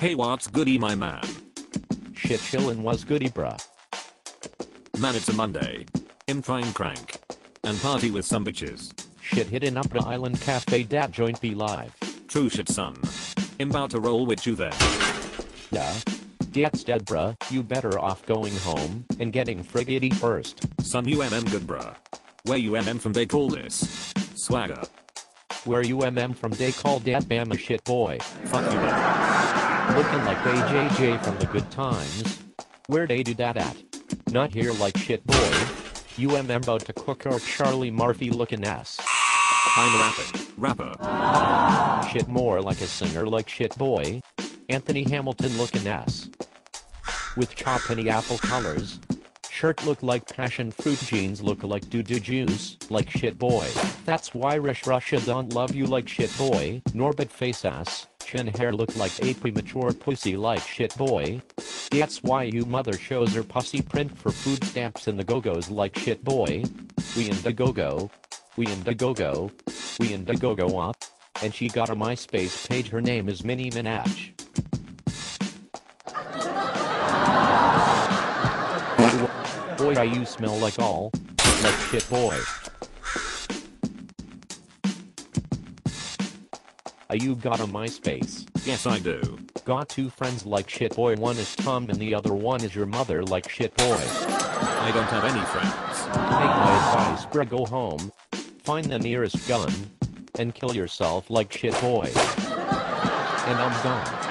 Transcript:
Hey, what's goody, my man? Shit chillin', was goody, bruh. Man, it's a Monday. I'm trying crank and party with some bitches. Shit hitting Upper Island Cafe, dat joint be live. True shit, son. I'm about to roll with you there. Yeah. That's dead, bruh. You better off going home and getting friggity first. Son, you good, bruh. Where you from they call this? Swagger. Where you from they call dat bama shit boy. Fuck you, man. Looking like AJJ from the good times. Where they do that at? Not here like shit boy. You about to cook our Charlie Murphy looking ass. I'm rapping. Rapper. Shit more like a singer like shit boy. Anthony Hamilton looking ass. With choppity apple colors. Shirt look like passion fruit, jeans look like doo-doo juice, like shit boy. That's why Russia don't love you like shit boy. Norbit face ass, chin hair look like a premature pussy like shit boy. That's why you mother shows her pussy print for food stamps in the go-go's like shit boy. We in the go-go. We in the go-go. We in the go-go up. And she got a MySpace page, her name is Minnie Minaj. Boy, you smell like all, like shit boy. You got a MySpace? Yes, I do. Got two friends like shit boy, one is Tom and the other one is your mother like shit boy. I don't have any friends. Take my advice, bruh, go home, find the nearest gun, and kill yourself like shit boy. And I'm gone.